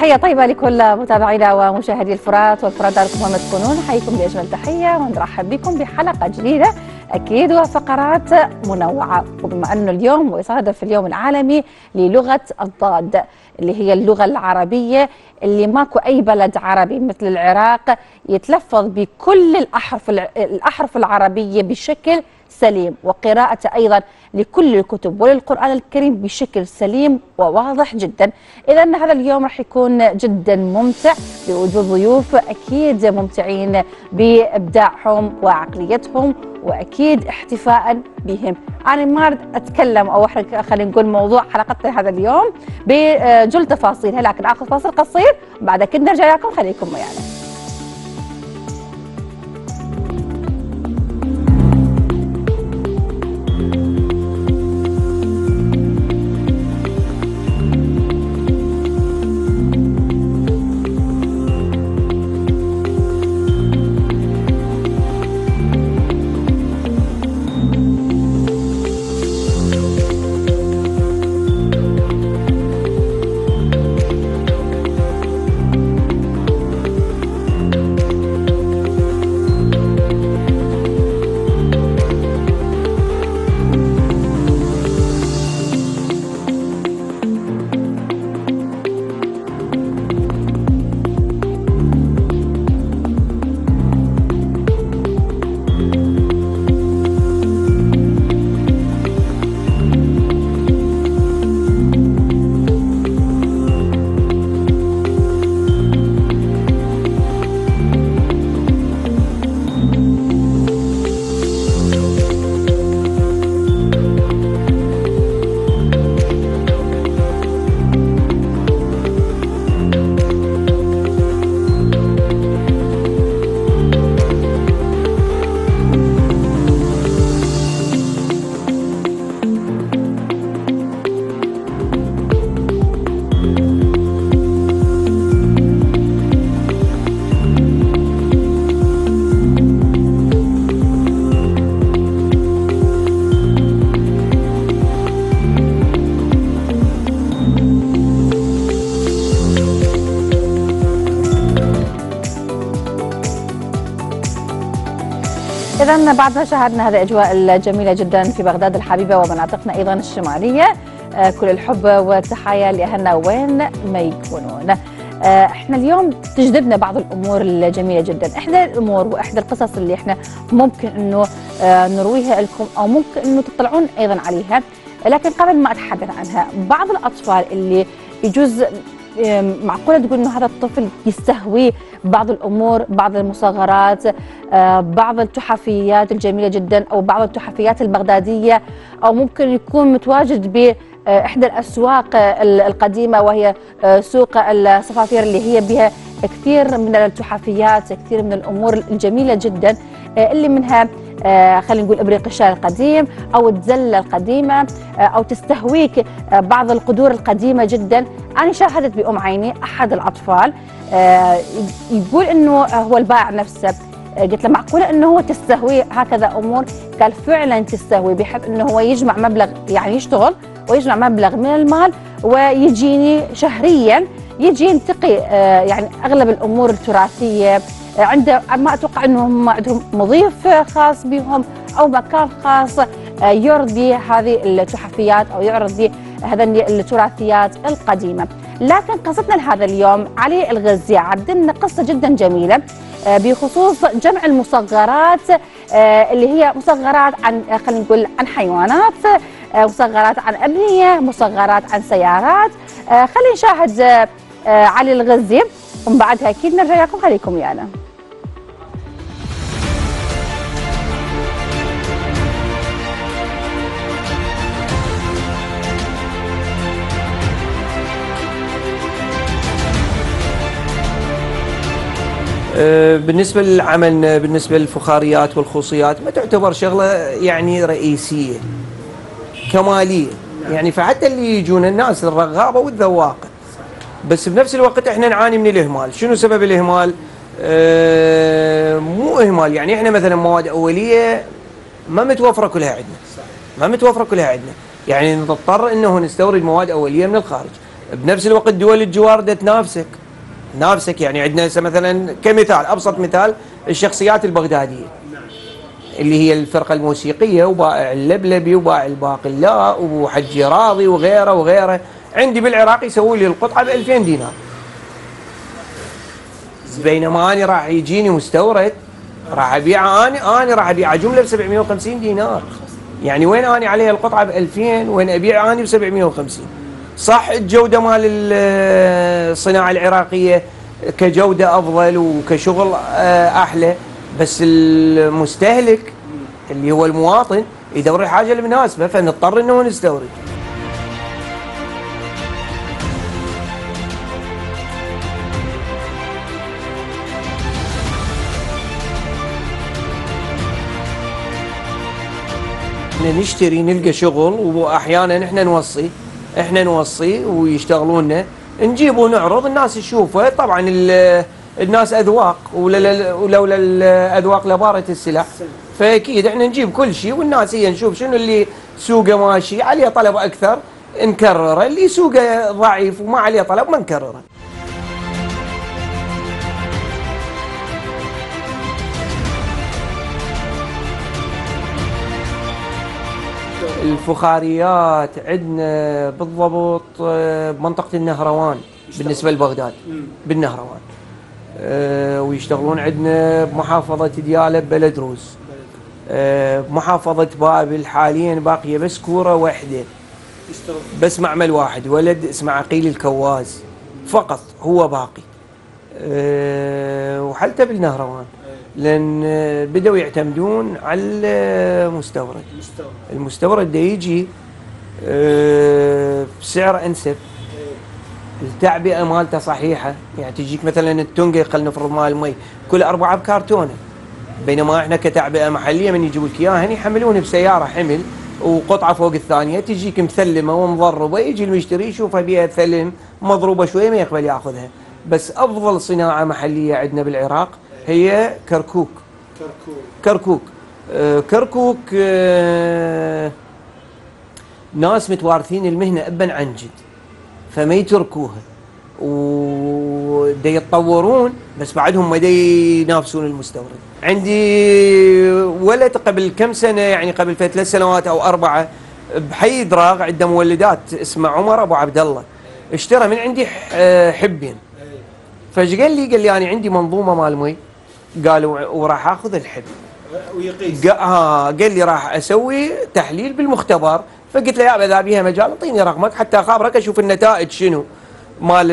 تحية طيبة لكل متابعينا ومشاهدي الفرات والفرات داركم وما تكونون، حيكم بأجمل تحية ونرحب بكم بحلقة جديدة أكيد وفقرات منوعة. وبما أنه اليوم يصادف اليوم العالمي للغة الضاد اللي هي اللغة العربية اللي ماكو أي بلد عربي مثل العراق يتلفظ بكل الأحرف العربية بشكل سليم، وقراءة أيضا لكل الكتب وللقرآن الكريم بشكل سليم وواضح جدا. إذا هذا اليوم راح يكون جدا ممتع بوجود ضيوف أكيد ممتعين بإبداعهم وعقليتهم وأكيد احتفاء بهم. أنا ما رد أتكلم أو خلينا نقول موضوع حلقتنا هذا اليوم بجل تفاصيلها، لكن آخذ فاصل قصير بعد كده نرجع لكم، خليكم ويانا. إذا بعد ما شاهدنا هذه الأجواء الجميلة جدا في بغداد الحبيبة ومناطقنا أيضا الشمالية، كل الحب والتحايا لأهلنا وين ما يكونون. احنا اليوم تجذبنا بعض الأمور الجميلة جدا، إحدى الأمور وإحدى القصص اللي احنا ممكن إنه نرويها لكم أو ممكن إنه تطلعون أيضا عليها. لكن قبل ما أتحدث عنها، بعض الأطفال اللي يجوز معقولة تقول إنه هذا الطفل يستهوي بعض الأمور، بعض المصغرات، بعض التحفيات الجميلة جدا أو بعض التحفيات البغدادية، أو ممكن يكون متواجد بإحدى الأسواق القديمة وهي سوق الصفافير اللي هي بها كثير من التحفيات، كثير من الأمور الجميلة جدا اللي منها خلينا نقول ابريق الشارع القديم او الدزله القديمه، او تستهويك بعض القدور القديمه جدا. انا شاهدت بام عيني احد الاطفال يقول انه هو البائع نفسه، قلت له معقوله انه هو تستهوي هكذا امور؟ قال فعلا تستهوي، بحب انه هو يجمع مبلغ، يعني يشتغل ويجمع مبلغ من المال ويجيني شهريا يجي ينتقي يعني اغلب الامور التراثيه عنده. ما أتوقع أنهم عندهم مضيف خاص بهم أو مكان خاص يرضي هذه التحفيات أو يرضي هذه التراثيات القديمة. لكن قصتنا لهذا اليوم علي الغزي عدلنا قصة جدا جميلة بخصوص جمع المصغرات اللي هي مصغرات عن خلينا نقول عن حيوانات، مصغرات عن أبنية، مصغرات عن سيارات. خلينا نشاهد علي الغزي ومن بعدها أكيد نرجع لكم، خليكم ويانا. بالنسبة للعمل، بالنسبة للفخاريات والخصوصيات ما تعتبر شغلة يعني رئيسية كمالية، يعني فحتى اللي يجون الناس الرغابة والذواقة، بس بنفس الوقت احنا نعاني من الاهمال. شنو سبب الاهمال؟ مو اهمال، يعني احنا مثلا مواد اوليه ما متوفره كلها عندنا، يعني نضطر انه نستورد مواد اوليه من الخارج، بنفس الوقت دول الجوار تنافسك يعني عندنا هسه مثلا كمثال ابسط مثال الشخصيات البغداديه اللي هي الفرقه الموسيقيه وبائع اللبلبي وبائع الباقلاء وحجي راضي وغيره وغيره. عندي بالعراق يسوي لي القطعه ب 2000 دينار، بينما انا راح يجيني مستورد راح ابيعه انا راح ابيعه جمله ب 750 دينار. يعني وين اني عليها القطعه ب 2000 وين ابيعها اني ب 750؟ صح الجوده مال الصناعه العراقيه كجوده افضل وكشغل احلى، بس المستهلك اللي هو المواطن يدور الحاجه المناسبه فنضطر انه نستورد. نشتري نلقى شغل واحيانا احنا نوصي ويشتغلونا نجيبه ونعرض الناس تشوفه. طبعا الناس اذواق، ولولا الاذواق لبارت السلع، فاكيد احنا نجيب كل شيء والناس هي نشوف شنو اللي سوقه ماشي عليه طلب اكثر نكرره، اللي سوقه ضعيف وما عليه طلب ما نكرره. الفخاريات عندنا بالضبط بمنطقة النهروان بالنسبة لبغداد بالنهروان، ويشتغلون عندنا بمحافظة ديالى ببلدروس، بمحافظة بابل حاليا باقية بس كورة واحدة، بس معمل واحد ولد اسمه عقيل الكواز فقط هو باقي، وحلته بالنهروان لأن بدأوا يعتمدون على المستورد. المستورد ده يجي بسعر أنسب، التعبئة مالته صحيحة، يعني تجيك مثلا التونجة خلينا نفرض مال المي كل 4 بكارتونة، بينما احنا كتعبئة محلية من يجيبوا لك إياها هني يحملونها بسيارة حمل وقطعة فوق الثانية تجيك مثلمة ومضربة، يجي المشتري يشوفها بيها ثلم مضروبة شوية ما يقبل ياخذها. بس أفضل صناعة محلية عندنا بالعراق هي كركوك. كركوك ناس متوارثين المهنه ابا عن جد فما يتركوها ودا يتطورون، بس بعدهم ما ينافسون المستورد. عندي ولد قبل كم سنه، يعني قبل 3 سنوات او 4، بحي دراغ عنده مولدات اسمه عمر ابو عبد الله، اشترى من عندي حبين، فايش قال لي؟ قال لي انا عندي منظومه مال مي، قالوا وراح اخذ الحب ويقيس. قال لي راح اسوي تحليل بالمختبر، فقلت له يا اذا بيها مجال اعطيني رقمك حتى اخابرك اشوف النتائج شنو مال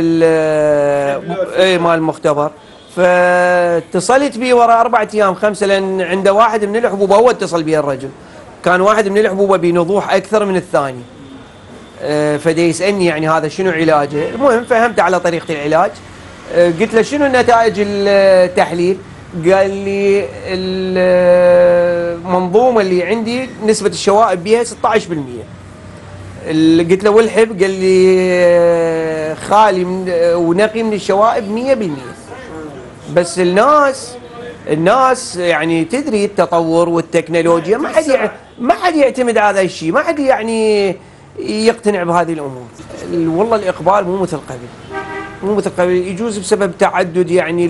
مال المختبر. فاتصلت بيه ورا 4 ايام 5، لان عنده واحد من الحبوبه هو اتصل بيه الرجل، كان واحد من الحبوبه بنضوح اكثر من الثاني، فدا يسالني يعني هذا شنو علاجه. المهم فهمت على طريقه العلاج، قلت له شنو نتائج التحليل؟ قال لي المنظومه اللي عندي نسبه الشوائب بيها 16%. قلت له والحب؟ قال لي خالي ونقي من الشوائب 100%. بس الناس يعني تدري التطور والتكنولوجيا ما حد يعتمد على هذا الشيء، ما حد يعني يقتنع بهذه الامور. والله الاقبال مو مثل قبل، يجوز بسبب تعدد يعني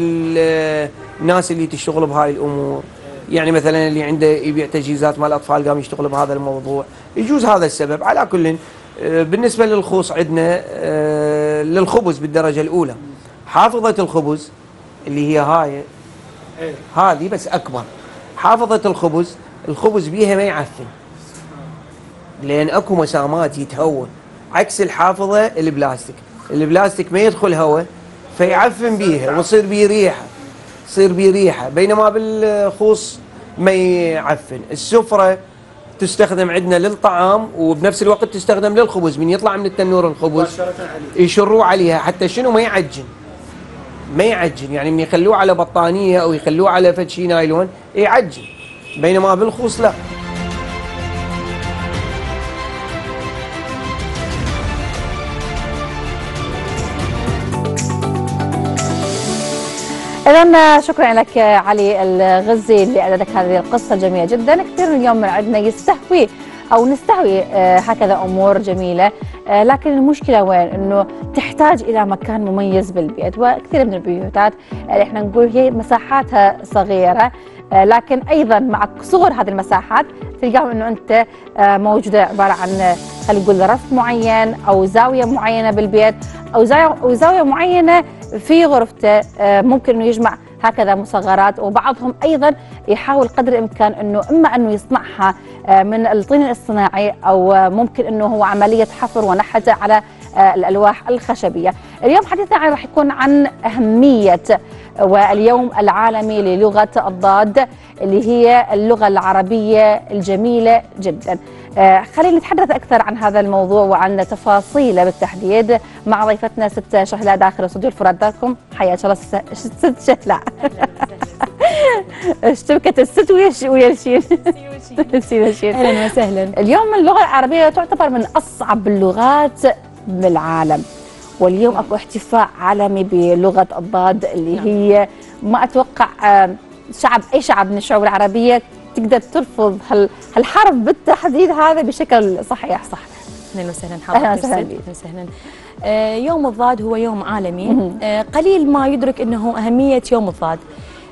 الناس اللي تشتغل بهاي الامور، يعني مثلا اللي عنده يبيع تجهيزات مال الاطفال قام يشتغل بهذا الموضوع، يجوز هذا السبب. على كل بالنسبه للخوص عندنا للخبز بالدرجه الاولى، حافظه الخبز اللي هي هاي هذه بس اكبر، حافظه الخبز بيها ما يعفن لان اكو مسامات يتهون، عكس الحافظه البلاستيك ما يدخل هواء فيعفن بيها ويصير بيه ريحه، بينما بالخوص ما يعفن. السفره تستخدم عندنا للطعام وبنفس الوقت تستخدم للخبز، من يطلع من التنور الخبز يشروه عليها حتى شنو ما يعجن، يعني من يخلوه على بطانيه او يخلوه على فد شي نايلون يعجن، بينما بالخوص لا. إذن شكرا لك علي الغزي اللي أعددك هذه القصة الجميلة جدا. كثير اليوم من عندنا يستهوي أو نستعوي هكذا أمور جميلة، لكن المشكلة وين؟ أنه تحتاج إلى مكان مميز بالبيت، وكثير من البيوتات اللي إحنا نقول هي مساحاتها صغيرة، لكن أيضا مع صغر هذه المساحات تلقاهم أنه أنت موجودة عبارة عن خلينا نقول رف معين أو زاوية معينة بالبيت أو زاوية معينة في غرفته، ممكن أنه يجمع هكذا مصغرات، وبعضهم ايضا يحاول قدر الامكان انه اما انه يصنعها من الطين الصناعي او ممكن انه هو عمليه حفر ونحته على الالواح الخشبيه. اليوم حديثنا راح يكون عن اهميه واليوم العالمي للغه الضاد اللي هي اللغه العربيه الجميله جدا. خلينا نتحدث اكثر عن هذا الموضوع وعن تفاصيله بالتحديد مع ضيفتنا ست شهلاء داخل استوديو الفرات. داركم حياك الله ست شهلاء. اشتبكت الست ويا الشين. اهلا وسهلا. اليوم اللغه العربيه تعتبر من اصعب اللغات بالعالم، واليوم اكو احتفاء عالمي بلغه الضاد اللي هي ما اتوقع شعب اي شعب من الشعوب العربيه تقدر ترفض هالحرف بالتحديد هذا بشكل صحيح. صح. اهلا وسهلا حضرتك. اهلا وسهلا. يوم الضاد هو يوم عالمي، قليل ما يدرك انه اهميه يوم الضاد.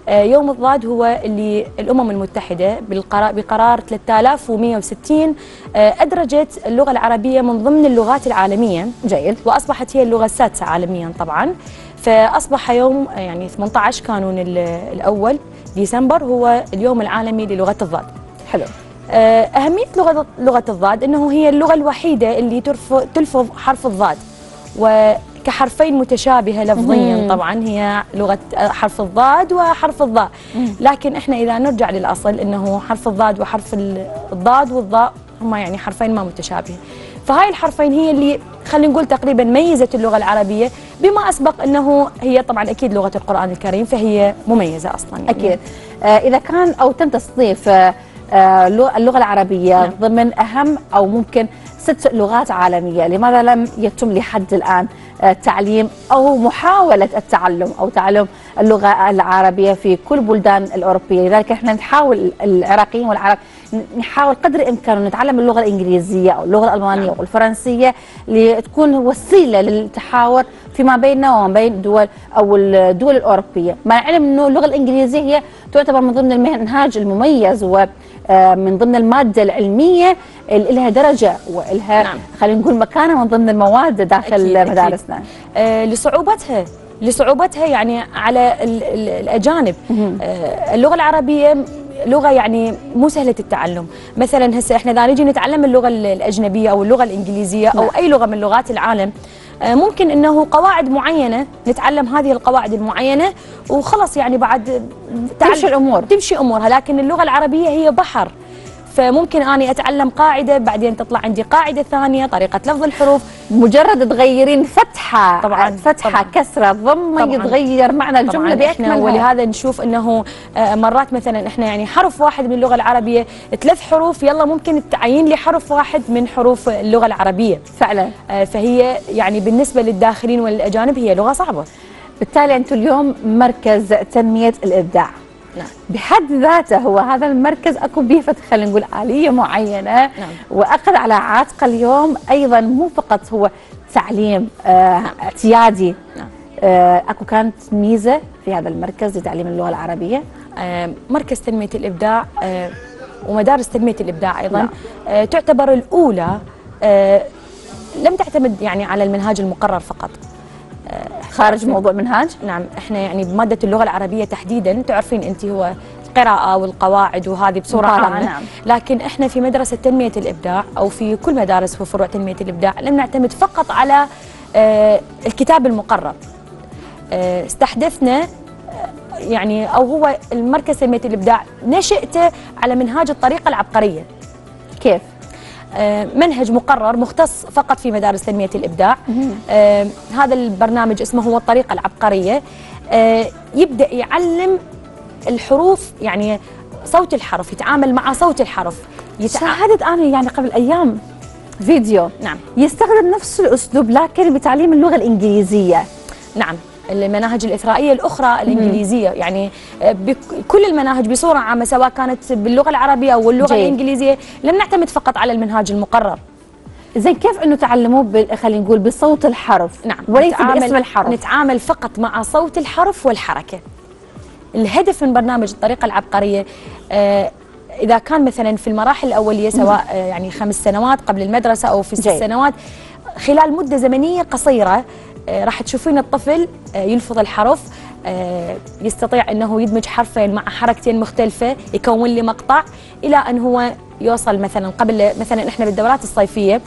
يوم الضاد هو اللي الامم المتحده بقرار 3160 ادرجت اللغه العربيه من ضمن اللغات العالميه. جيد. واصبحت هي اللغه السادسه عالميا طبعا، فاصبح يوم يعني 18 كانون الاول ديسمبر هو اليوم العالمي للغه الضاد. حلو. اهميه لغه الضاد انه هي اللغه الوحيده اللي تلفظ حرف الضاد وكحرفين متشابهه لفظيا. طبعا هي لغه حرف الضاد وحرف الضاء، لكن احنا اذا نرجع للاصل انه حرف الضاد وحرف الضاد والضاء هما يعني حرفين ما متشابهين، فهاي الحرفين هي اللي خلينا نقول تقريبا ميزت اللغه العربيه، بما اسبق انه هي طبعا اكيد لغه القران الكريم فهي مميزه اصلا يعني. اكيد. اذا كان او تم تصنيف اللغه العربيه ضمن اهم او ممكن 6 لغات عالميه، لماذا لم يتم لحد الان تعليم او محاوله التعلم او تعلم اللغه العربيه في كل بلدان الاوروبيه؟ لذلك احنا نحاول العراقيين والعرب نحاول قدر الامكان نتعلم اللغه الانجليزيه او اللغه الالمانيه او الفرنسيه لتكون وسيله للتحاور فيما بيننا وما بين الدول او الدول الاوروبيه، مع العلم انه اللغه الانجليزيه هي تعتبر من ضمن المنهاج المميز ومن ضمن الماده العلميه اللي لها درجه والها خلينا نقول مكانه من ضمن المواد داخل مدارسنا. أكيد. لصعوبتها يعني على الاجانب. اللغه العربيه لغه يعني مو سهله التعلم، مثلا هسه احنا اذا نجي نتعلم اللغه الاجنبيه او اللغه الانجليزيه او اي لغه من لغات العالم، ممكن انه قواعد معينه نتعلم هذه القواعد المعينه وخلص يعني بعد تمشي الامور تمشي امورها، لكن اللغه العربيه هي بحر، فممكن اني اتعلم قاعده بعدين تطلع عندي قاعده ثانيه، طريقه لفظ الحروف، مجرد تغيرين فتحه طبعا فتحه كسره ضمه يتغير معنى الجمله باكملها. ولهذا نشوف انه مرات مثلا احنا يعني حرف واحد من اللغه العربيه 3 حروف، يلا ممكن تعين لي حرف واحد من حروف اللغه العربيه فعلا. فهي يعني بالنسبه للداخلين وللاجانب هي لغه صعبه. بالتالي انتم اليوم مركز تنميه الابداع. نعم. بحد ذاته هو هذا المركز اكو به خلينا نقول آلية معينة. نعم. واخذ على عاتقه اليوم ايضا مو فقط هو تعليم اعتيادي. نعم. اكو كانت ميزة في هذا المركز لتعليم اللغة العربية. مركز تنمية الابداع ومدارس تنمية الابداع ايضا. نعم. تعتبر الاولى، لم تعتمد يعني على المنهاج المقرر فقط خارج موضوع منهاج. نعم. احنا يعني بماده اللغه العربيه تحديدا تعرفين انت هو القراءه والقواعد وهذه بصوره عامه. نعم. لكن احنا في مدرسه تنميه الابداع او في كل مدارس وفروع تنميه الابداع لم نعتمد فقط على الكتاب المقرر، استحدثنا يعني او هو المركز تنميه الابداع نشأته على منهاج الطريقه العبقريه. كيف؟ منهج مقرر مختص فقط في مدارس تنمية الإبداع. هذا البرنامج اسمه هو الطريقة العبقرية. يبدأ يعلم الحروف يعني صوت الحرف، يتعامل مع صوت الحرف. شاهدت أنا يعني قبل أيام فيديو. نعم. يستخدم نفس الأسلوب لكن بتعليم اللغة الإنجليزية. نعم. المناهج الإثرائية الأخرى الإنجليزية، يعني كل المناهج بصورة عامة سواء كانت باللغة العربية أو اللغة الإنجليزية، لم نعتمد فقط على المنهاج المقرر. زين كيف انه تعلموه خلينا نقول بصوت الحرف؟ نعم، وليس باسم الحرف، نتعامل فقط مع صوت الحرف والحركة. الهدف من برنامج الطريقة العبقرية إذا كان مثلا في المراحل الأولية سواء يعني 5 سنوات قبل المدرسة أو في 6 سنوات، خلال مدة زمنية قصيرة راح تشوفين الطفل يلفظ الحرف، يستطيع أنه يدمج حرفين مع حركتين مختلفة، يكون لي مقطع إلى أن هو يوصل مثلا قبل مثلا إحنا بالدورات الصيفية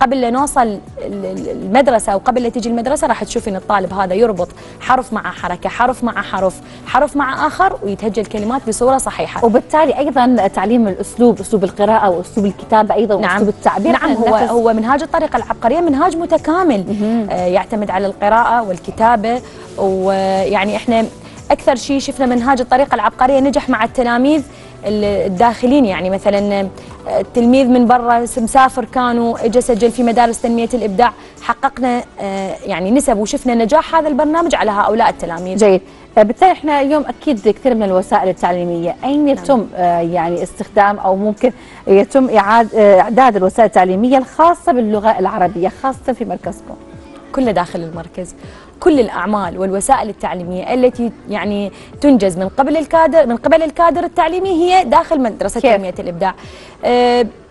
قبل لا نوصل المدرسة أو قبل لا تيجي المدرسة راح تشوفين الطالب هذا يربط حرف مع حركة، حرف مع حرف، حرف مع آخر، ويتهجى الكلمات بصورة صحيحة. وبالتالي أيضا تعليم الأسلوب، أسلوب القراءة وأسلوب الكتابة أيضا، نعم، وأسلوب التعبير. نعم، هو منهاج الطريقة العبقرية منهاج متكامل يعتمد على القراءة والكتابة، ويعني إحنا أكثر شيء شفنا منهاج الطريقة العبقرية نجح مع التلاميذ الداخلين، يعني مثلا التلميذ من برا مسافر كانوا اجى سجل في مدارس تنمية الابداع، حققنا يعني نسب وشفنا نجاح هذا البرنامج على هؤلاء التلاميذ. جيد، بالتالي احنا اليوم اكيد كثير من الوسائل التعليمية، اين يتم يعني استخدام او ممكن يتم اعداد الوسائل التعليمية الخاصة باللغة العربية خاصة في مركزكم؟ كله داخل المركز، كل الأعمال والوسائل التعليمية التي يعني تنجز من قبل الكادر التعليمي هي داخل مدرسة تنمية الإبداع.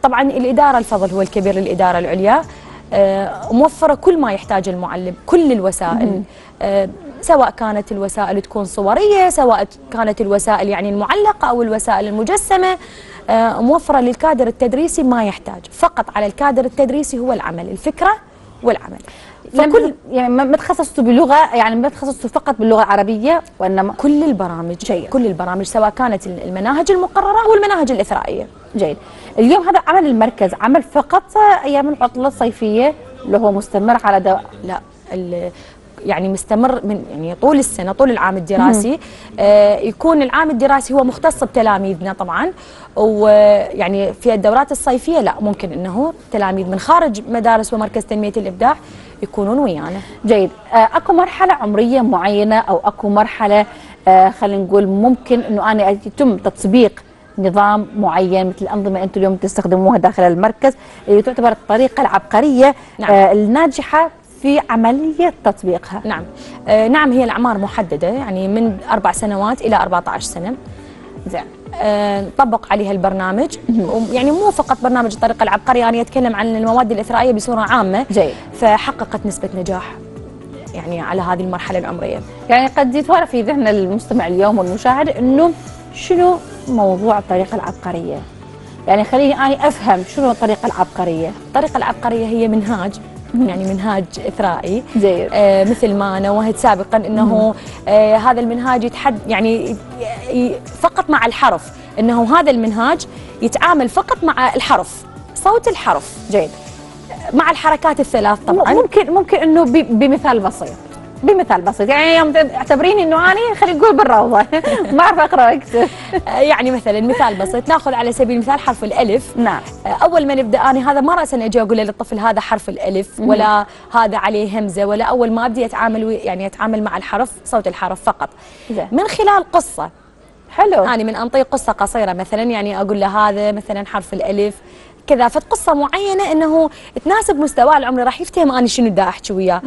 طبعا الإدارة الفضل هو الكبير للإدارة العليا، موفرة كل ما يحتاج المعلم، كل الوسائل، سواء كانت الوسائل تكون صورية، سواء كانت الوسائل يعني المعلقة أو الوسائل المجسمة، موفرة للكادر التدريسي ما يحتاج، فقط على الكادر التدريسي هو العمل، الفكرة والعمل. فكل يعني ما تخصصتوا بلغه، يعني ما تخصصتوا فقط باللغه العربيه، وانما كل البرامج. جيد، كل البرامج سواء كانت المناهج المقرره او المناهج الاثرائيه. جيد، اليوم هذا عمل المركز عمل فقط ايام العطله الصيفيه اللي هو مستمر على لا يعني مستمر من يعني طول السنه، طول العام الدراسي. يكون العام الدراسي هو مختص بتلاميذنا طبعا، ويعني في الدورات الصيفيه لا ممكن انه تلاميذ من خارج مدارس ومركز تنميه الابداع يكونون ويانا. جيد، اكو مرحله عمريه معينه او اكو مرحله خلينا نقول ممكن انه انا يتم تطبيق نظام معين مثل الانظمه انتم اليوم تستخدموها داخل المركز اللي تعتبر الطريقه العبقريه، نعم، الناجحه في عملية تطبيقها؟ نعم، نعم، هي الأعمار محددة، يعني من 4 سنوات إلى 14 سنة. زين، نطبق عليها البرنامج، يعني مو فقط برنامج الطريقة العبقرية، أنا أتكلم عن المواد الإثرائية بصورة عامة. جيد، فحققت نسبة نجاح يعني على هذه المرحلة العمرية. يعني قد يتوارى في ذهن المستمع اليوم والمشاهد إنه شنو موضوع الطريقة العبقرية؟ يعني خليني أنا أفهم شنو الطريقة العبقرية؟ الطريقة العبقرية هي منهاج، يعني منهاج إثرائي. زهير، مثل ما نوهت سابقا أنه هذا المنهاج يعني فقط مع الحرف، أنه هذا المنهاج يتعامل فقط مع الحرف، صوت الحرف. جيد، مع الحركات الثلاث طبعا. ممكن أنه بمثال بسيط يعني اعتبريني أنه أنا خلينا نقول بالروضة ما أعرف أقرأ أكثر. يعني مثلا مثال بسيط ناخذ على سبيل المثال حرف الألف. نعم، أول ما نبدأ أنا هذا ما رأسا أجي أقول للطفل هذا حرف الألف ولا هذا عليه همزة، ولا أول ما أبدي أتعامل مع الحرف، صوت الحرف فقط. من خلال قصة. حلو، أنا من أنطي قصة قصيرة مثلا، يعني أقول له هذا مثلا حرف الألف كذا، فقصة معينة أنه تناسب مستواه العمري، راح يفتهم أنا شنو بدي أحكي وياه.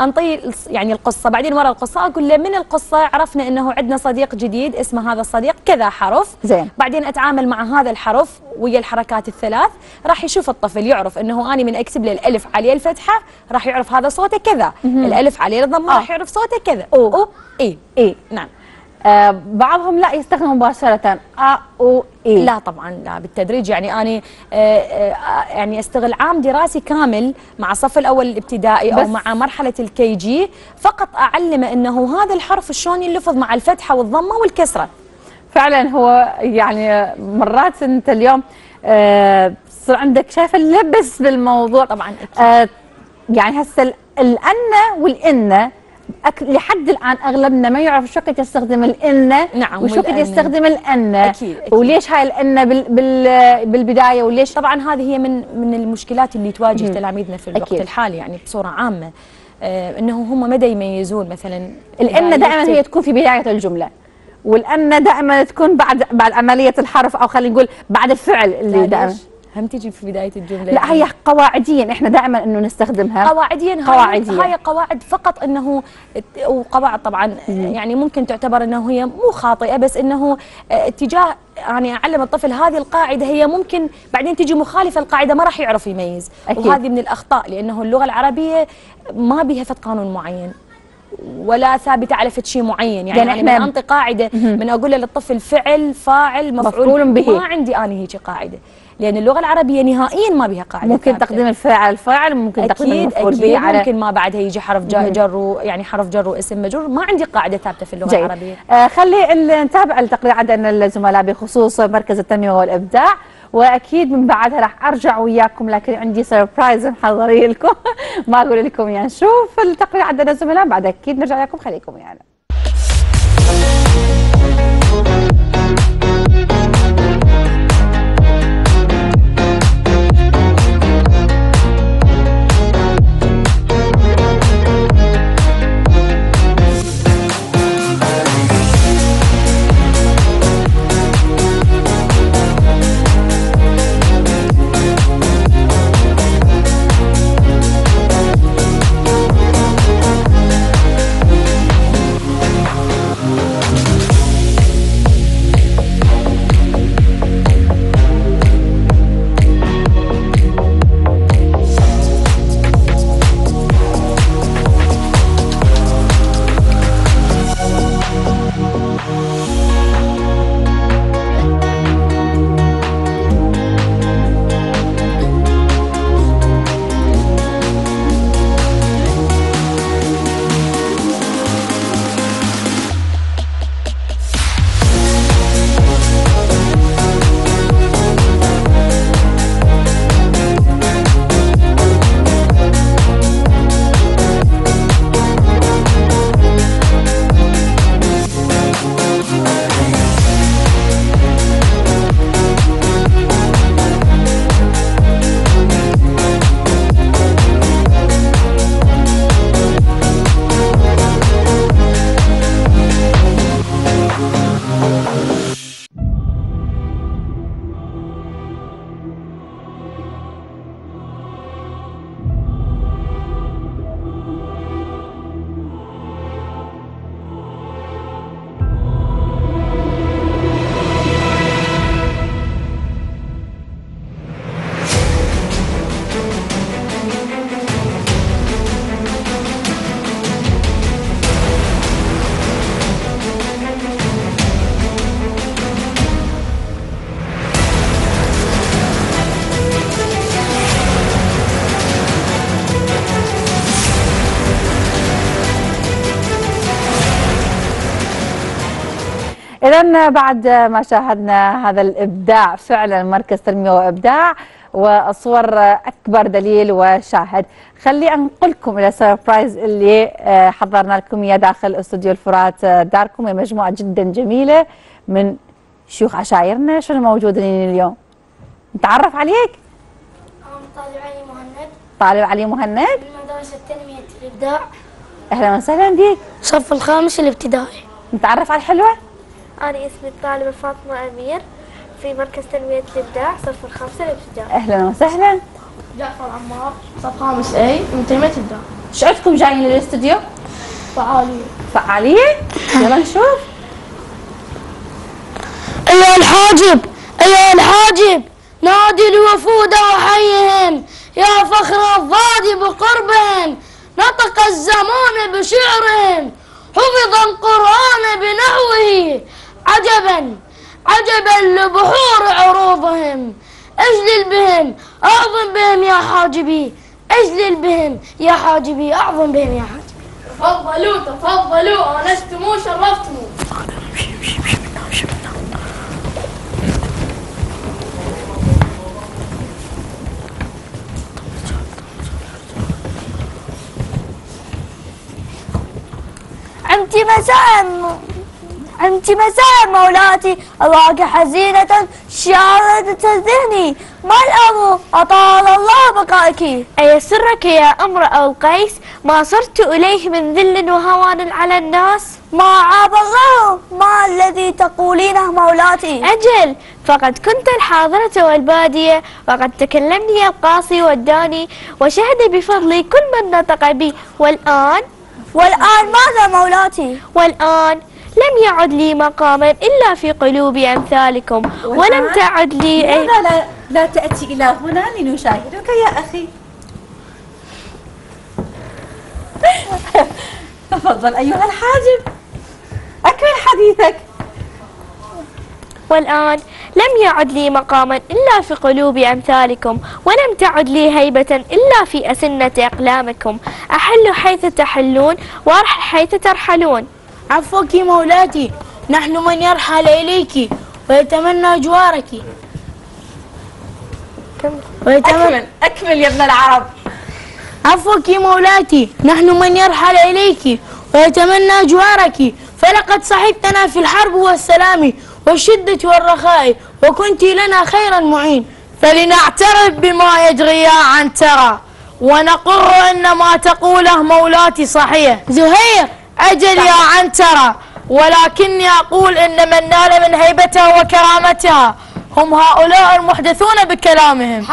انطي يعني القصه، بعدين ورا القصه اقول له من القصه عرفنا انه عندنا صديق جديد اسمه هذا الصديق كذا حرف. زين، بعدين اتعامل مع هذا الحرف ويا الحركات الثلاث، راح يشوف الطفل يعرف انه اني من اكتب له الالف عليه الفتحه راح يعرف هذا صوته كذا، الالف عليه الضمه راح يعرف صوته كذا، او اي نعم. بعضهم لا يستخدم مباشرة أو إيه. لا طبعا، لا، بالتدريج، يعني أنا يعني أستغل عام دراسي كامل مع الصف الأول الابتدائي أو مع مرحلة الكي جي، فقط أعلمه أنه هذا الحرف شلون يلفظ مع الفتحة والضمة والكسرة. فعلا هو يعني مرات أنت اليوم صار عندك شايفة اللبس بالموضوع طبعا. يعني هسه الأن والإن لحد الآن أغلبنا ما يعرف شو كنت يستخدم الإن، نعم، وشو كنت يستخدم الأن. أكيد. وليش هاي الأن بالبداية وليش؟ طبعا هذه هي من المشكلات اللي تواجه تلاميذنا في الوقت الحالي يعني بصورة عامة. انه هم مدى يميزون مثلا الان دائما هي تكون في بدايه الجمله، والان دائما تكون بعد عمليه الحرف، او خلينا نقول بعد الفعل اللي دائما هم تيجي في بدايه الجمله. لا هي قواعديا احنا دائما انه نستخدمها قواعديا. هي قواعد فقط، انه وقواعد طبعا يعني ممكن تعتبر انه هي مو خاطئه، بس انه اتجاه يعني اعلم الطفل هذه القاعده هي ممكن بعدين تجي مخالفه القاعده ما راح يعرف يميز، وهذه من الاخطاء، لانه اللغه العربيه ما بها فت قانون معين ولا ثابته على فد شيء معين، يعني انا انطي قاعده من اقول للطفل فعل فاعل مفعول به، ما عندي انا هيك قاعده، لأن اللغة العربية نهائياً ما بها قاعدة. ممكن تقديم الفاعل فاعل، ممكن تقديم المفعول به على ممكن ما بعدها يجي حرف جر، يعني حرف جر واسم مجرور، ما عندي قاعدة ثابتة في اللغة العربية. خلي نتابع التقرير عندنا الزملاء بخصوص مركز التنمية والإبداع، وأكيد من بعدها راح أرجع وياكم، لكن عندي سربرايز محضريه لكم ما أقول لكم يعني. شوف التقرير عندنا الزملاء بعد أكيد نرجع وياكم، خليكم ويانا. يعني. إذا بعد ما شاهدنا هذا الإبداع فعلا مركز تنمية وإبداع، والصور أكبر دليل وشاهد. خلي أنقلكم إلى سربرايز اللي حضرنا لكم إياه داخل استوديو الفرات داركم. هي مجموعة جدا جميلة من شيوخ عشائرنا. شنو موجود لنا اليوم؟ نتعرف عليك؟ طالب علي مهند. طالب علي مهند من مدرسة تنمية الإبداع. أهلا وسهلا بك. صف الخامس الابتدائي. نتعرف على الحلوة؟ أنا اسمي الطالبة فاطمة أمير في مركز تنمية الإبداع صف الخامس الابتدائي. أهلا وسهلا. جعفر عمار صف خامس A من تنمية الإبداع. إيش عندكم جايين للاستوديو؟ فعالية. فعالية؟ يلا نشوف. أيها الحاجب، أيها الحاجب، نادي الوفود وحيهم، يا فخر الضاد بقربهم، نطق الزمان بشعرهم، حفظ القرآن بنحوه، عجبا عجبا لبحور عروضهم. اجلل بهم اعظم بهم يا حاجبي، اجلل بهم يا حاجبي، اعظم بهم يا حاجبي. تفضلوا تفضلوا، انستموا شرفتموا. عمتي مساء أنت مساء مولاتي، أراك حزينة شاردت ذهني، ما الأمر؟ أطال الله بقائك. أي سرك يا امرؤ القيس؟ ما صرت إليه من ذل وهوان على الناس. ما عاب الله ما الذي تقولينه مولاتي. أجل، فقد كنت الحاضرة والبادية، وقد تكلمني القاصي والداني، وشهد بفضلي كل من نطق بي. والآن ماذا مولاتي؟ والآن لم يعد لي مقاما إلا في قلوب أمثالكم، ولم تعد لي. لماذا لا تأتي إلى هنا لنشاهدك يا أخي؟ تفضل أيها الحاجب، أكمل حديثك. والآن لم يعد لي مقاما إلا في قلوب أمثالكم، ولم تعد لي هيبة إلا في أسنة أقلامكم. أحل حيث تحلون، وأرحل حيث ترحلون. عفوك مولاتي، نحن من يرحل إليك ويتمنى جوارك. أكمل يا ابن العرب. عفوك مولاتي، نحن من يرحل إليك ويتمنى جوارك، فلقد صحبتنا في الحرب والسلام والشدة والرخاء، وكنت لنا خيرا معين. فلنعترف بما يجري يا عنترة، ونقر أن ما تقوله مولاتي صحيح. زهير، أجل يا عنترة، ولكني أقول إن من نال من هيبتها وكرامتها هم هؤلاء المحدثون بكلامهم.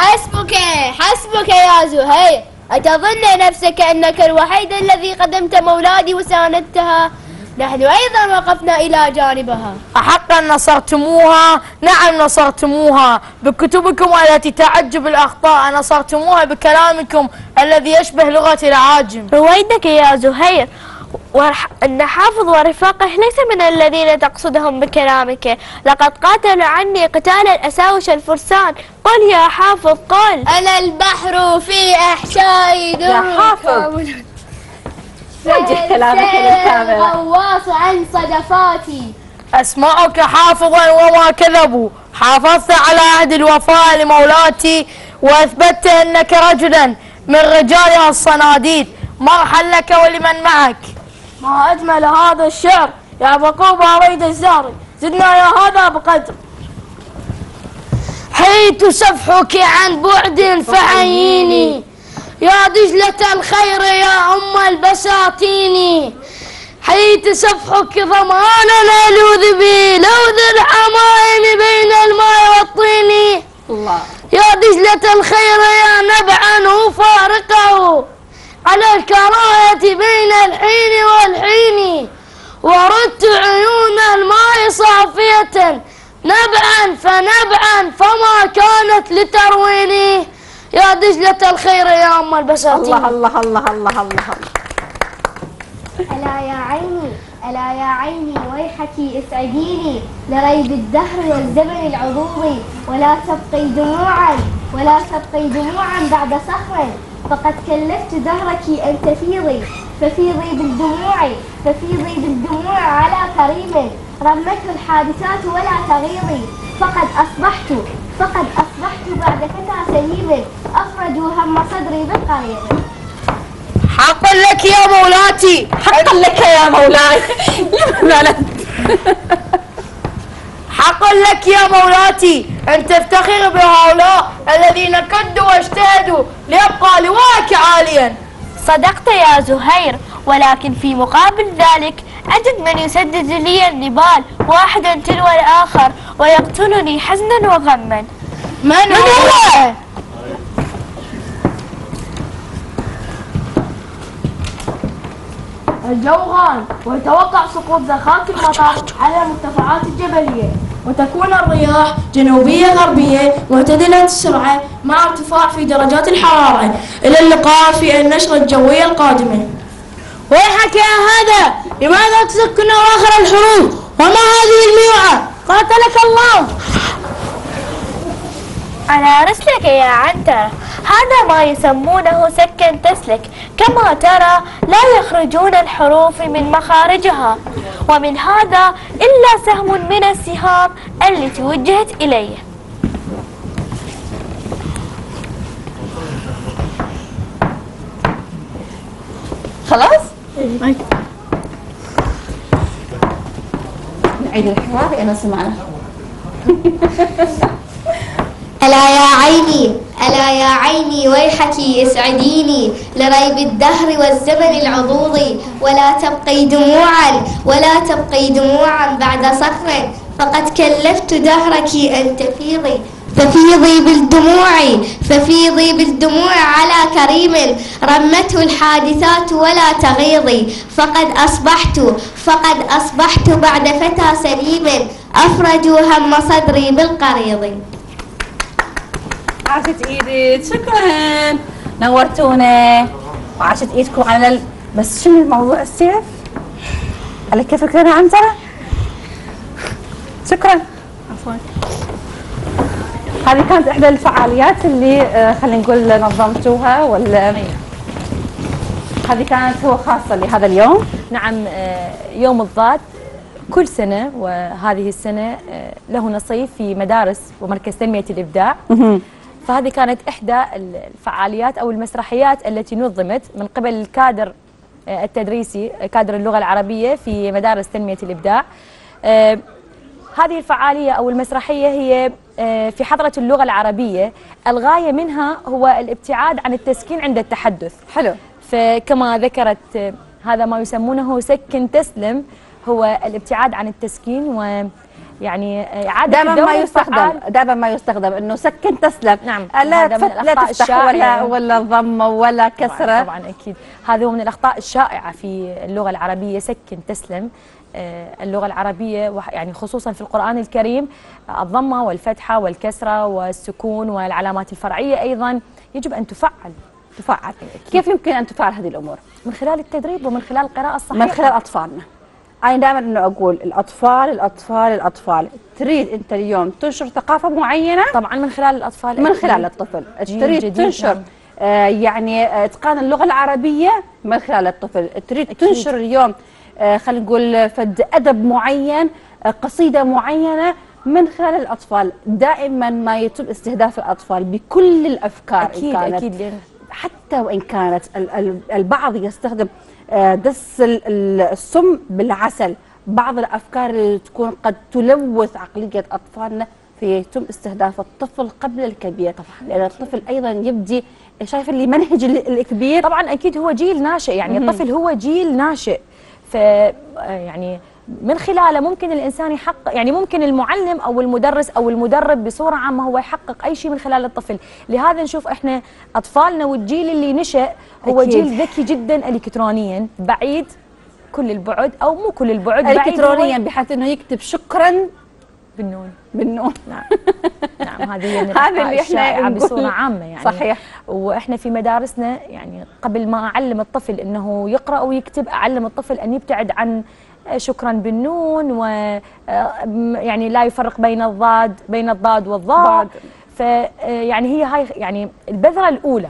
حسبك يا زهير، أتظن نفسك أنك الوحيد الذي قدمت مولاتي وساندتها؟ نحن أيضا وقفنا إلى جانبها. أحقا نصرتموها؟ نعم نصرتموها بكتبكم التي تعجب الأخطاء، نصرتموها بكلامكم الذي يشبه لغة العاجم. رويدك يا زهير، أن حافظ ورفاقه ليس من الذين تقصدهم بكلامك، لقد قاتل عني قتال الأساوش الفرسان. قل يا حافظ قل. أنا البحر في أحشائي دركا. يا حافظ وجه كلامك للكاميرا. غواص عن صدفاتي. أسمعك حافظا وما كذبوا، حافظت على عهد الوفاء لمولاتي، وأثبتت أنك رجلا من رجالها الصناديد. مرحل لك ولمن معك. ما أجمل هذا الشعر يا بقوب أريد الزهري، زدنا يا هذا بقدر. حيت سفحك عن بعد فعيني، يا دجلة الخير يا أم البساتين. حيت سفحك ظماننا لوذبي لوذ العمائم بين الماء والطين. الله يا دجلة الخير يا نبعا فارقه على الكراهية بين الحين والحين. وردت عيون الماء صافية نبعا فنبعا فما كانت لترويني. يا دجلة الخير يا أم البساتين. الله الله الله الله الله. ألا يا عيني ألا يا عيني ويحك اسعديني، لريب الدهر والزمن العضوضي، ولا تبقي دموعا بعد صخر، فقد كلفت دهرك أن تفيضي ففيضي بالدموع على كريم، رمته الحادثات ولا تغيضي. فقد أصبحت بعد فتى سليم، أفرج هم صدري بالقريب. حق لك يا مولاتي أن تفتخر بهؤلاء الذين كدوا واجتهدوا ليبقى لواءك عاليا. صدقت يا زهير، ولكن في مقابل ذلك أجد من يسدد لي النبال واحدا تلو الآخر، ويقتلني حزنا وغما. من هو؟ الجوغان. ويتوقع سقوط زخات المطر على المرتفعات الجبلية، وتكون الرياح جنوبية غربية معتدلة السرعة مع ارتفاع في درجات الحرارة. إلى اللقاء في النشرة الجوية القادمة. ويحك يا هذا، لماذا تسكن أواخر الحروب؟ وما هذه الميوعة؟ قاتلك الله. على رسلك يا عنترة، هذا ما يسمونه سكا تسلك. كما ترى لا يخرجون الحروف من مخارجها، ومن هذا إلا سهم من السهام اللي توجهت إليه. خلاص؟ عيد الحوار أنا سمعنا. ألا يا عيني ألا يا عيني ويحك يسعديني لريب الدهر والزمن العضوض، ولا تبقي دموعا ولا تبقي دموعا بعد صخر، فقد كلفت دهرك أن تفيضي ففيضي بالدموع ففيضي بالدموع على كريم رمته الحادثات ولا تغيضي، فقد أصبحت بعد فتى سليم أفرج هم صدري بالقريض. عاشت ايدك، شكرا نورتونا وعاشت ايدكم على بس شنو الموضوع السيف؟ على كيفك يا عنترة؟ شكرا عفوا. هذه كانت احدى الفعاليات اللي خلينا نقول نظمتوها ولا هذه كانت هو خاصه لهذا اليوم؟ نعم، يوم الضاد كل سنه وهذه السنه له نصيب في مدارس ومركز تنميه الابداع. فهذه كانت احدى الفعاليات او المسرحيات التي نظمت من قبل الكادر التدريسي كادر اللغه العربيه في مدارس تنميه الابداع. هذه الفعالية أو المسرحية هي في حضرة اللغة العربية، الغاية منها هو الابتعاد عن التسكين عند التحدث. حلو. فكما ذكرت هذا ما يسمونه سكن تسلم، هو الابتعاد عن التسكين ويعني إعادة دائما ما يستخدم إنه سكن تسلم. نعم. لا تفتح ولا ضم ولا كسرة. طبعا أكيد هذا هو من الأخطاء الشائعة في اللغة العربية، سكن تسلم. اللغة العربية يعني خصوصا في القرآن الكريم الضمة والفتحة والكسرة والسكون والعلامات الفرعية أيضا يجب أن تفعل. كيف يمكن أن تفعل هذه الأمور؟ من خلال التدريب ومن خلال القراءة الصحيحة، من خلال أطفالنا. أنا دائما أنه أقول الأطفال الأطفال الأطفال. تريد أنت اليوم تنشر ثقافة معينة؟ طبعا من خلال الأطفال، من خلال الطفل. تريد تنشر نعم. يعني إتقان اللغة العربية من خلال الطفل. تريد أكيد. تنشر اليوم خلينا نقول فد أدب معين، قصيدة معينة، من خلال الأطفال. دائما ما يتم استهداف الأطفال بكل الأفكار أكيد إن كانت أكيد. حتى وإن كانت البعض يستخدم دس السم بالعسل، بعض الأفكار اللي تكون قد تلوث عقلية أطفالنا، فيتم استهداف الطفل قبل الكبير طبعا، لأن الطفل أيضا يبدي شايف اللي منهج الكبير. طبعا أكيد هو جيل ناشئ، يعني الطفل هو جيل ناشئ، ف يعني من خلاله ممكن الانسان يحقق، يعني ممكن المعلم او المدرس او المدرب بصوره عامه هو يحقق اي شيء من خلال الطفل. لهذا نشوف احنا اطفالنا والجيل اللي نشأ هو أكيد. جيل ذكي جدا الكترونيا، بعيد كل البعد او مو كل البعد، بعيد الكترونيا بحيث انه يكتب شكرا بالنون. نعم نعم، هذه اللي احنا بصوره عامه يعني صحيح. واحنا في مدارسنا يعني قبل ما اعلم الطفل انه يقرا ويكتب، اعلم الطفل ان يبتعد عن شكرا بالنون، و يعني لا يفرق بين الضاد والضاد. فيعني هي هاي يعني البذره الاولى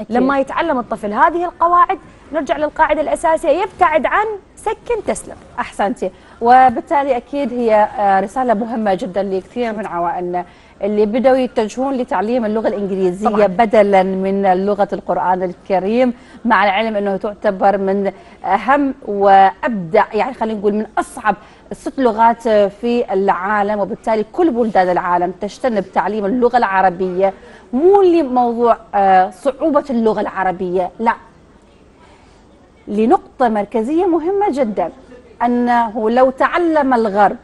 أكيد. لما يتعلم الطفل هذه القواعد نرجع للقاعده الاساسيه، يبتعد عن سكن تسلم. احسنتي، وبالتالي اكيد هي رساله مهمه جدا لكثير من عوائلنا اللي بدأوا يتجهون لتعليم اللغه الانجليزيه طبعاً. بدلا من لغه القران الكريم، مع العلم انه تعتبر من اهم وابدع يعني خلينا نقول من اصعب 6 لغات في العالم، وبالتالي كل بلدان العالم تجتنب تعليم اللغه العربيه، مو لموضوع صعوبه اللغه العربيه، لا، لنقطة مركزية مهمة جدا، أنه لو تعلم الغرب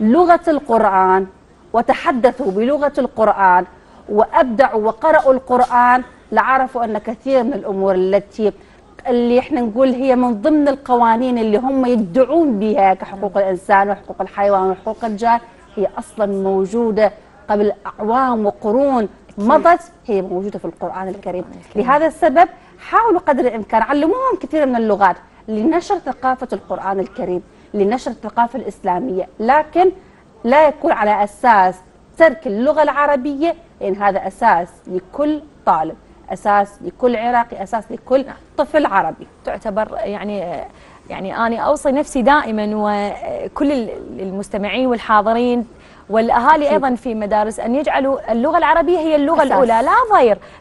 لغة القرآن وتحدثوا بلغة القرآن وأبدعوا وقرأوا القرآن، لعرفوا أن كثير من الأمور اللي احنا نقول هي من ضمن القوانين اللي هم يدعون بها كحقوق الإنسان وحقوق الحيوان وحقوق الجار، هي أصلا موجودة قبل أعوام وقرون مضت، هي موجودة في القرآن الكريم. لهذا السبب حاولوا قدر الإمكان علموهم كثير من اللغات لنشر ثقافة القرآن الكريم، لنشر الثقافة الإسلامية، لكن لا يكون على أساس ترك اللغة العربية، لأن هذا أساس لكل طالب، أساس لكل عراقي، أساس لكل طفل عربي. تعتبر يعني أنا أوصي نفسي دائما وكل المستمعين والحاضرين والأهالي أيضا في مدارس أن يجعلوا اللغة العربية هي اللغة الأولى.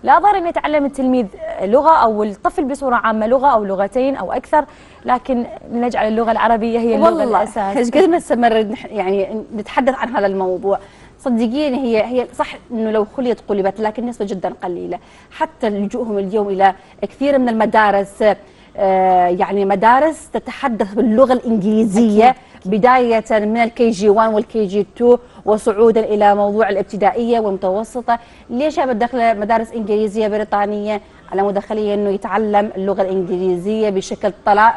لا ضير أن يتعلم التلميذ لغة أو الطفل بصورة عامة لغة أو لغتين أو أكثر، لكن نجعل اللغة العربية هي اللغة الأساس. والله إيش قد ما نستمر يعني نتحدث عن هذا الموضوع، صدقيني هي صح انه لو خليت قلبت، لكن نسبة جدا قليلة. حتى لجوءهم اليوم الى كثير من المدارس، يعني مدارس تتحدث باللغة الإنجليزية بداية من الكي جي 1 والكي جي 2 وصعودا إلى موضوع الابتدائية والمتوسطة. ليش بدخله مدارس إنجليزية بريطانية على مداخلية إنه يتعلم اللغة الإنجليزية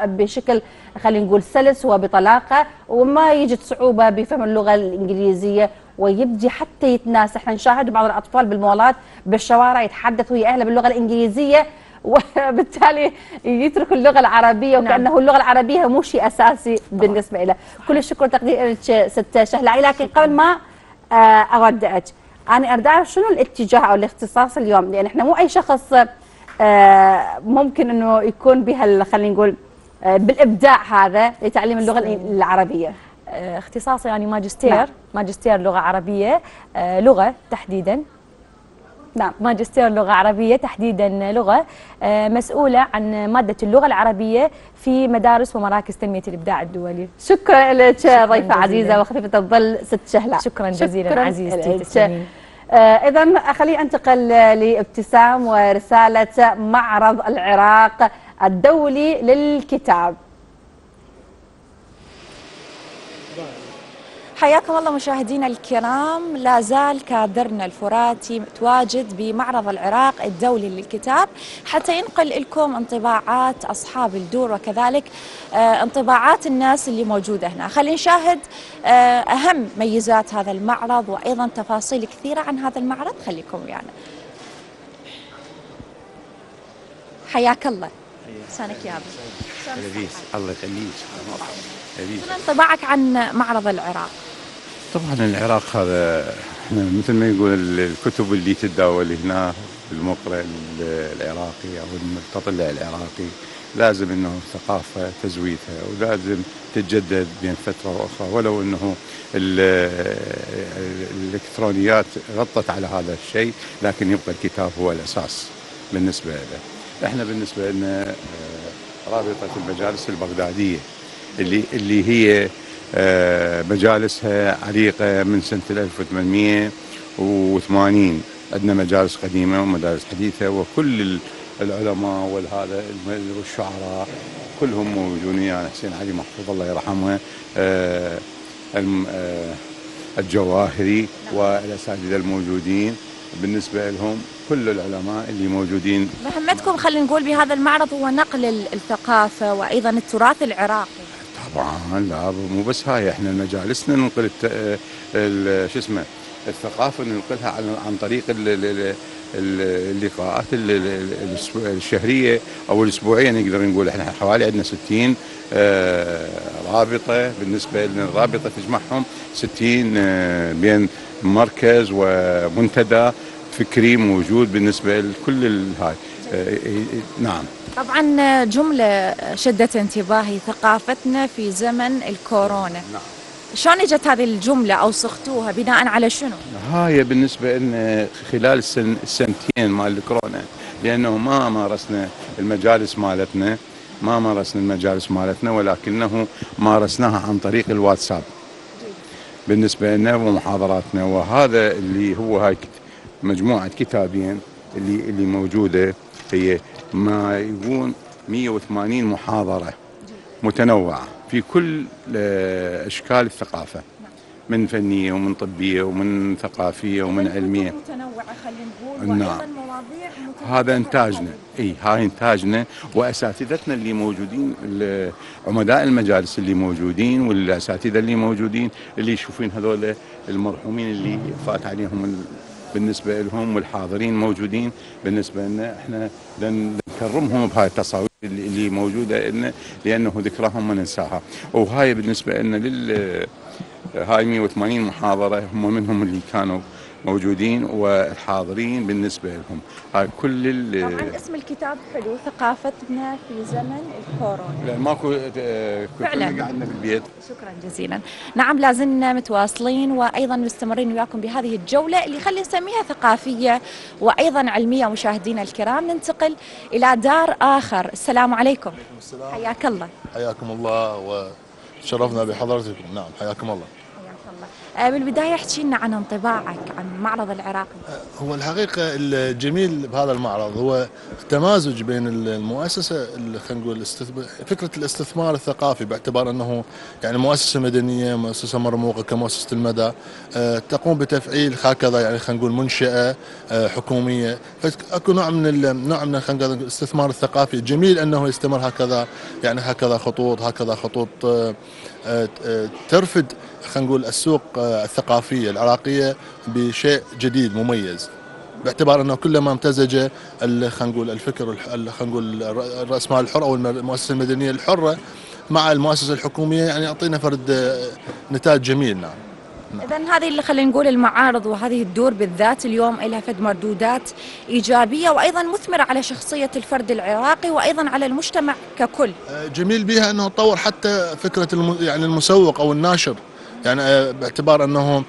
بشكل خلينا نقول سلس وبطلاقة، وما يجد صعوبة بفهم اللغة الإنجليزية ويبدي حتى يتناسى. احنا نشاهد بعض الأطفال بالمولات بالشوارع يتحدثوا ويا أهله باللغة الإنجليزية، وبالتالي يترك اللغة العربية وكأنه اللغة العربية مو شيء أساسي بالنسبة له. كل الشكر تقدير ست شهلاء. لكن قبل ما أودعك أنا أريد أعرف شنو الاتجاه أو الاختصاص اليوم، لأن إحنا مو أي شخص ممكن إنه يكون بها خلينا نقول بالإبداع هذا لتعليم اللغة العربية. اختصاصي يعني ماجستير لغة عربية، لغة تحديدا. نعم، ماجستير لغة عربية تحديدا لغة، مسؤولة عن مادة اللغة العربية في مدارس ومراكز تنمية الابداع الدولي. شكرا لك ضيفة عزيزة وخفيفة الظل ست شهلاء. شكرا جزيلا عزيزتي. إذا خليني أنتقل لابتسام ورسالة معرض العراق الدولي للكتاب. حياكم الله مشاهدينا الكرام. لا زال كادرنا الفراتي متواجد بمعرض العراق الدولي للكتاب حتى ينقل لكم انطباعات أصحاب الدور وكذلك انطباعات الناس اللي موجودة هنا. خلينا نشاهد أهم ميزات هذا المعرض وأيضا تفاصيل كثيرة عن هذا المعرض. خليكم ويانا. يعني حياك الله. لسانك يا أبي. الله يخليك. شنو انطباعك عن معرض العراق؟ طبعا العراق هذا مثل ما يقول الكتب اللي تتداول هنا، المقرئ العراقي او المتطلع العراقي لازم انه ثقافه تزويدها ولازم تتجدد بين فتره واخرى، ولو انه الالكترونيات غطت على هذا الشيء، لكن يبقى الكتاب هو الاساس بالنسبه له. احنا بالنسبه لنا رابطه المجالس البغداديه اللي هي مجالسها عريقه من سنه 1880، عندنا مجالس قديمه ومدارس حديثه، وكل العلماء والهذا والشعراء كلهم موجودين. يعني حسين علي محفوظ الله يرحمه، الجواهري والاساتذه الموجودين، بالنسبه لهم كل العلماء اللي موجودين. مهمتكم خلينا نقول بهذا المعرض هو نقل الثقافه وايضا التراث العراقي. طبعا لا مو بس هاي، احنا مجالسنا ننقل شو اسمه الثقافه، ننقلها عن طريق اللقاءات الشهريه او الاسبوعيه. نقدر نقول احنا حوالي عندنا 60 رابطه، بالنسبه لنا الرابطه تجمعهم 60 بين مركز ومنتدى فكري موجود بالنسبه لكل هاي. نعم طبعا جمله شدت انتباهي، ثقافتنا في زمن الكورونا. نعم. شلون اجت هذه الجمله او صختوها بناء على شنو؟ هاي بالنسبه لنا خلال السنتين مال الكورونا، لانه ما مارسنا المجالس مالتنا، ولكنه مارسناها عن طريق الواتساب بالنسبه لنا ومحاضراتنا. وهذا اللي هو هاي مجموعه كتابين اللي موجوده، هي ما يكون 180 محاضره متنوعه في كل اشكال الثقافه، من فنيه ومن طبيه ومن ثقافيه ومن علميه متنوعه خلينا نقول. نعم. مواضيع هذا انتاجنا، اي هاي انتاجنا واساتذتنا اللي موجودين، عمداء المجالس اللي موجودين والاساتذه اللي موجودين، اللي يشوفين هذول المرحومين اللي فات عليهم بالنسبه لهم، والحاضرين موجودين بالنسبه لنا احنا نكرمهم بهاي التصاوير اللي موجوده لنا، لانه ذكراهم ما ننساها. وهاي بالنسبه لنا هاي 180 محاضره، هم منهم اللي كانوا موجودين والحاضرين بالنسبة لهم. هاي كل طبعا اسم الكتاب حلو، ثقافتنا في زمن الكورونا. لا ماكو فعلا قعدنا في البيت. شكرا جزيلا. نعم لازلنا متواصلين وايضا مستمرين وياكم بهذه الجولة اللي خلينا نسميها ثقافية وايضا علمية. مشاهدينا الكرام ننتقل الى دار اخر. السلام عليكم. وعليكم السلام. حياك الله. حياكم الله وتشرفنا بحضرتكم. نعم حياكم الله. بالبداية احكي لنا عن انطباعك عن معرض العراقي. هو الحقيقة الجميل بهذا المعرض هو التمازج بين المؤسسة خلينا نقول فكرة الاستثمار الثقافي، باعتبار أنه يعني مؤسسة مدنية، مؤسسة مرموقة كمؤسسة المدى تقوم بتفعيل هكذا يعني خلينا نقول منشأة حكومية، فأكو نوع من خلينا نقول الاستثمار الثقافي. الجميل أنه يستمر هكذا يعني هكذا خطوط ترفد خلينا نقول السوق الثقافية العراقية بشيء جديد مميز، باعتبار انه كلما امتزج خلينا نقول الفكر خلينا نقول راس مال الحر او المؤسسة المدنية الحرة مع المؤسسة الحكومية يعني يعطينا فرد نتاج جميل. نعم. إذا هذه اللي خلينا نقول المعارض وهذه الدور بالذات اليوم لها فد مردودات إيجابية وأيضا مثمرة على شخصية الفرد العراقي وأيضا على المجتمع ككل. جميل بها أنه تطور حتى فكرة يعني المسوق أو الناشر، يعني باعتبار أنه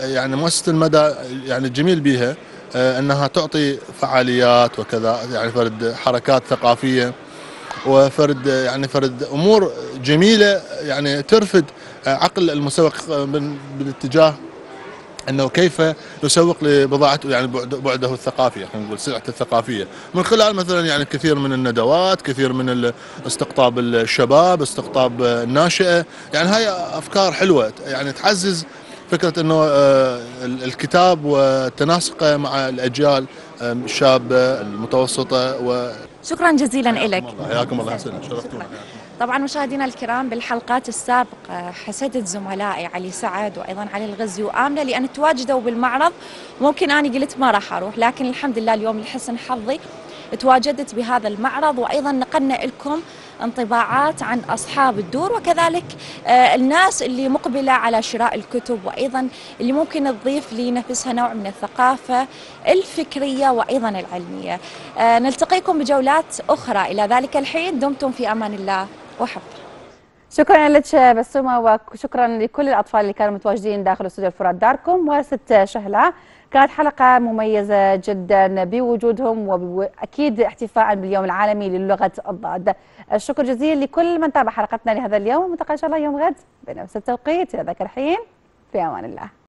يعني مؤسسة المدى يعني الجميل بها أنها تعطي فعاليات وكذا يعني فرد حركات ثقافية وفرد يعني فرد أمور جميلة يعني ترفد عقل المسوق بالاتجاه انه كيف يسوق لبضاعته يعني بعده الثقافي خلينا نقول سلعته الثقافيه، من خلال مثلا يعني كثير من الندوات، كثير من استقطاب الشباب، استقطاب الناشئه، يعني هاي افكار حلوه يعني تعزز فكره انه الكتاب وتناسقه مع الاجيال الشابه المتوسطه. و شكرا جزيلا لك. حياكم الله. حسنا شرفتونا. طبعا مشاهدينا الكرام بالحلقات السابقة حسدت زملائي علي سعد وأيضا علي الغزي وآمنة لأن تواجدوا بالمعرض، ممكن أنا قلت ما راح أروح، لكن الحمد لله اليوم لحسن حظي تواجدت بهذا المعرض وأيضا نقلنا لكم انطباعات عن أصحاب الدور وكذلك الناس اللي مقبلة على شراء الكتب وأيضا اللي ممكن تضيف لنفسها نوع من الثقافة الفكرية وأيضا العلمية. نلتقيكم بجولات أخرى، إلى ذلك الحين دمتم في أمان الله وحفظ. شكرا لك بسمة وشكرا لكل الأطفال اللي كانوا متواجدين داخل استوديو الفرات داركم وست شهلاء. كانت حلقة مميزة جدا بوجودهم وأكيد احتفاء باليوم العالمي للغة الضاد. الشكر جزيلا لكل من تابع حلقتنا لهذا اليوم، ونلتقي إن شاء الله يوم غد بنفس التوقيت. إلى ذاك الحين في أمان الله.